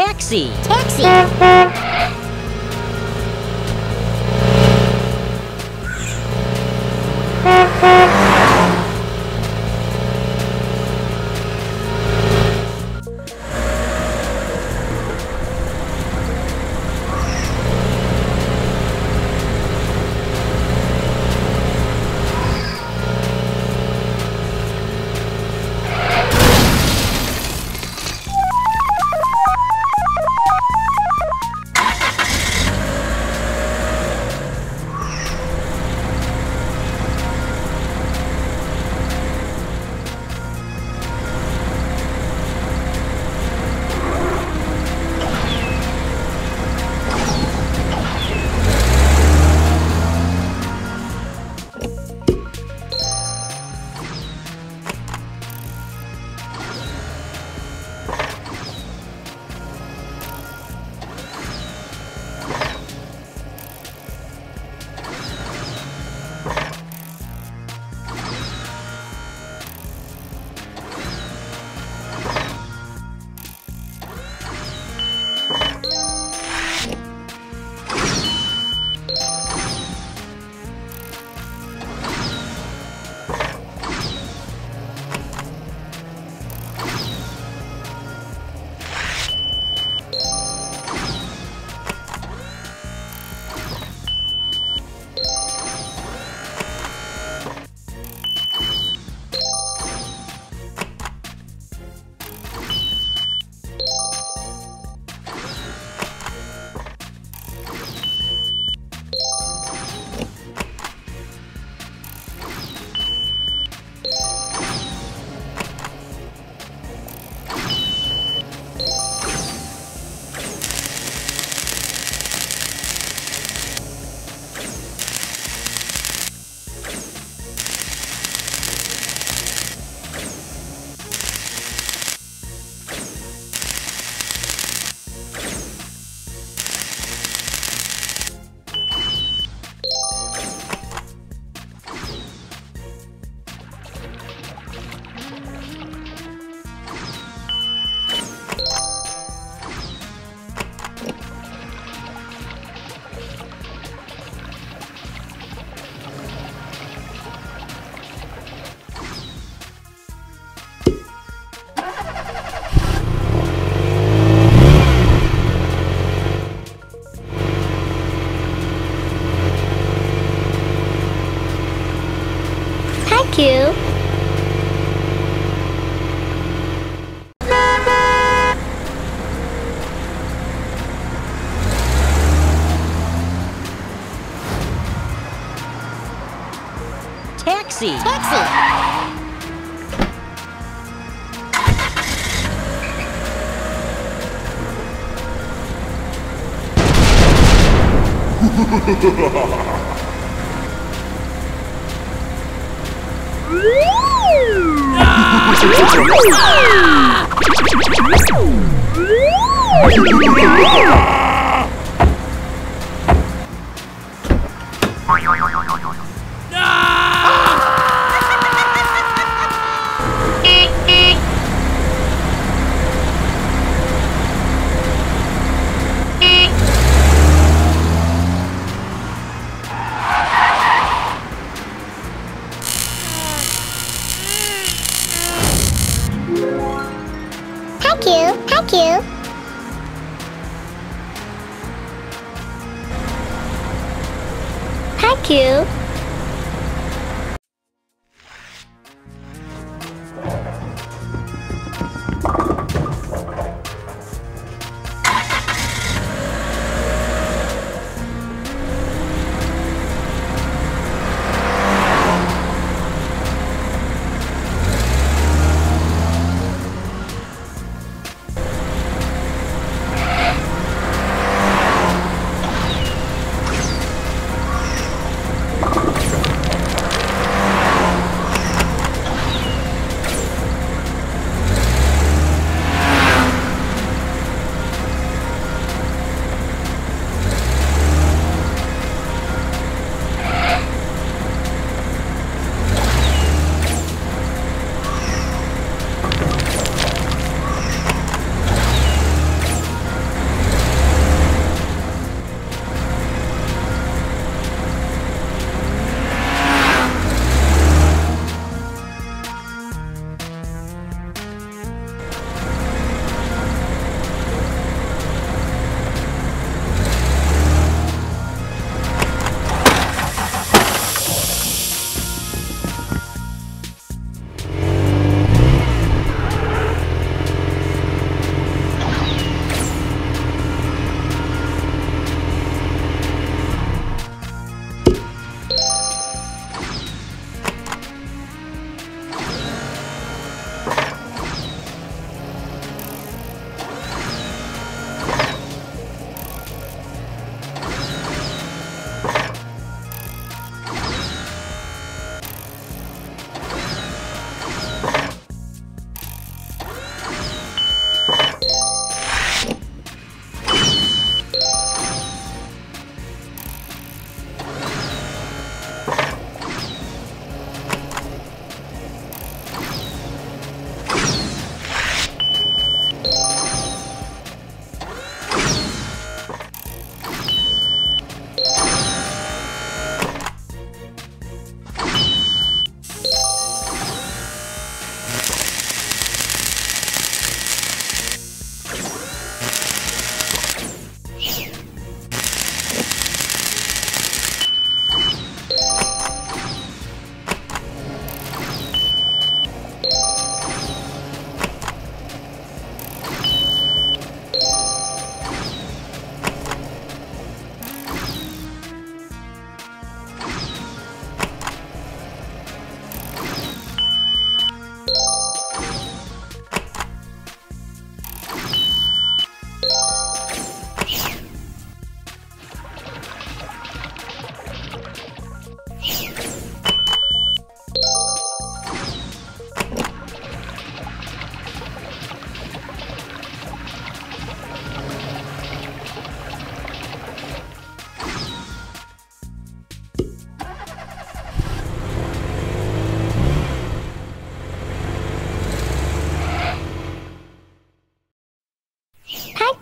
Taxi! Taxi! Taxi! Taxi! Thank you. Thank you.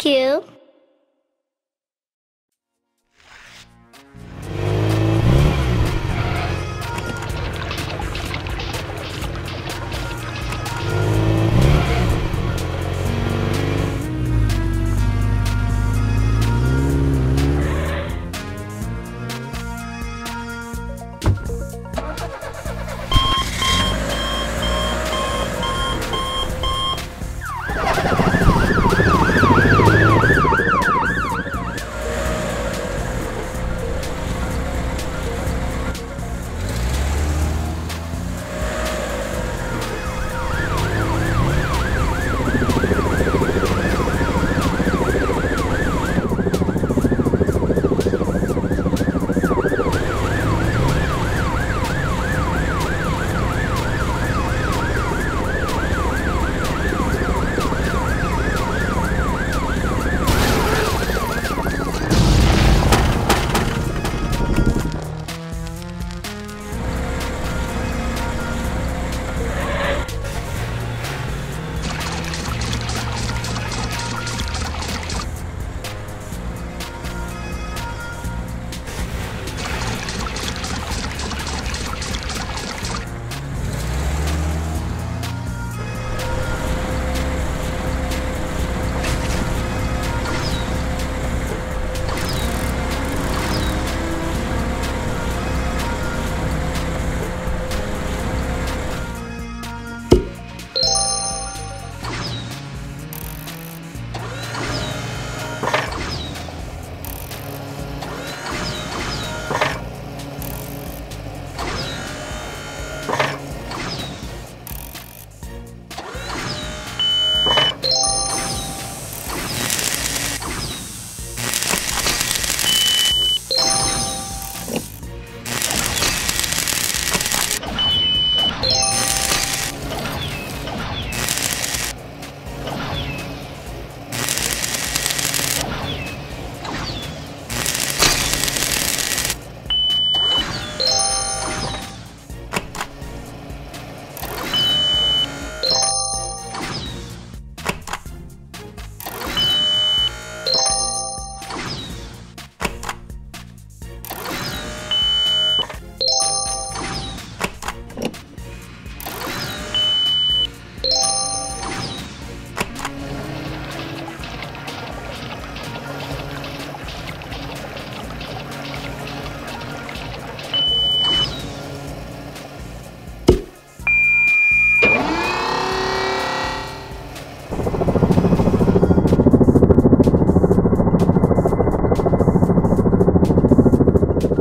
two.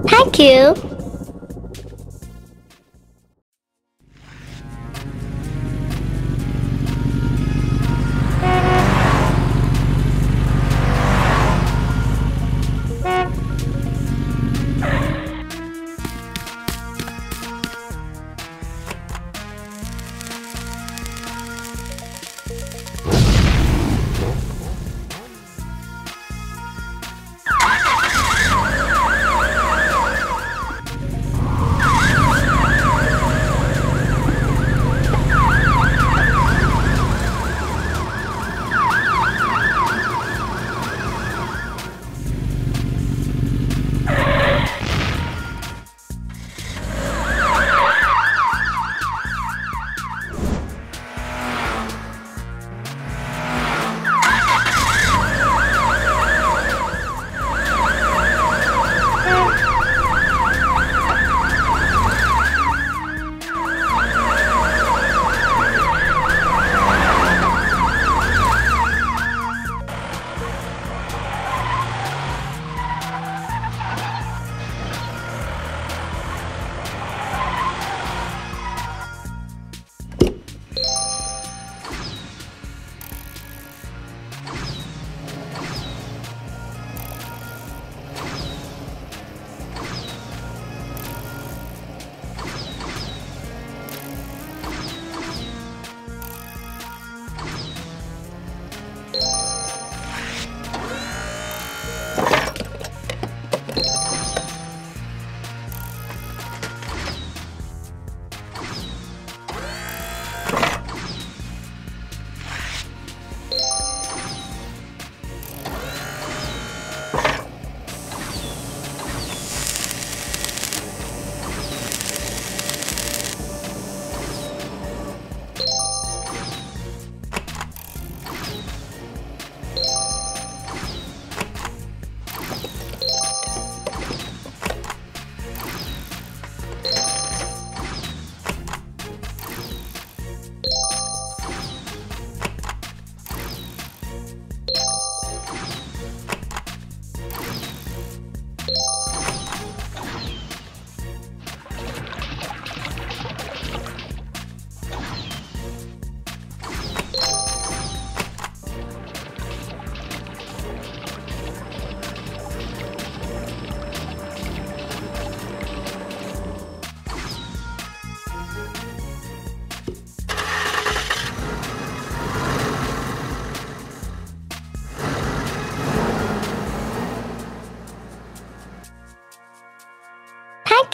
Thank you.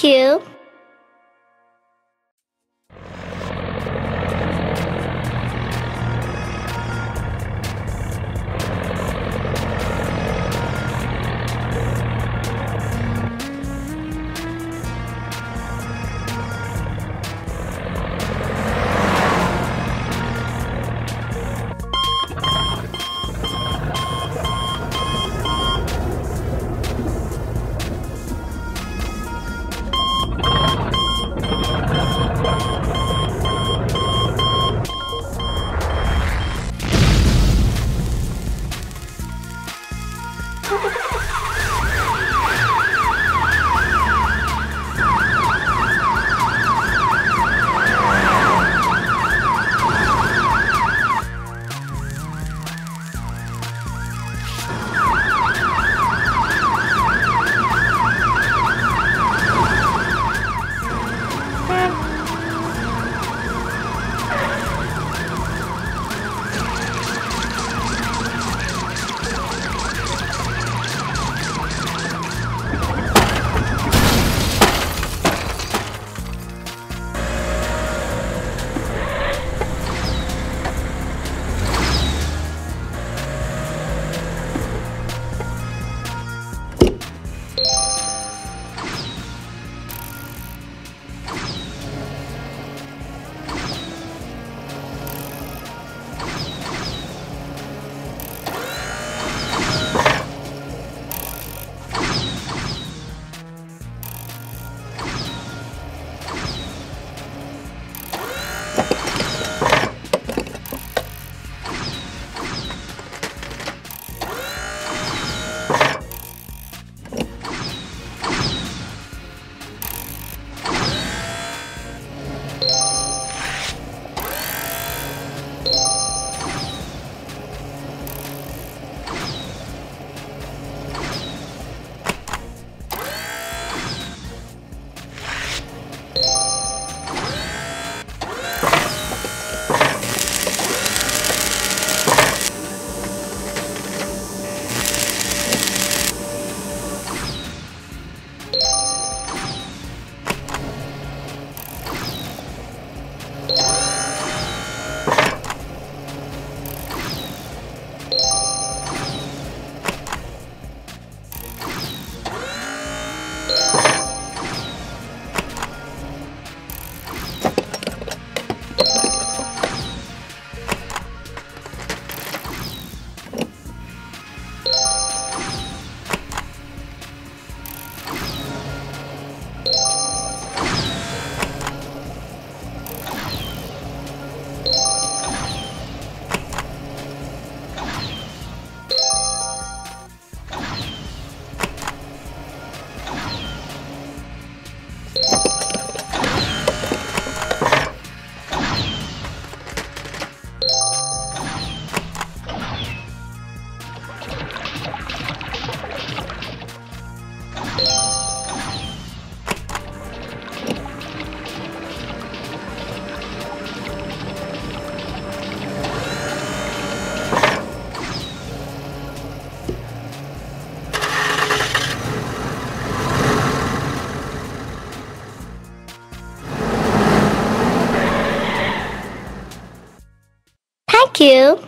cube. Cube.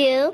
two,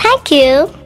thank you.